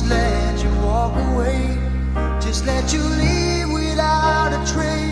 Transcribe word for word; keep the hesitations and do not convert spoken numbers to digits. just let you walk away, just let you leave without a trace.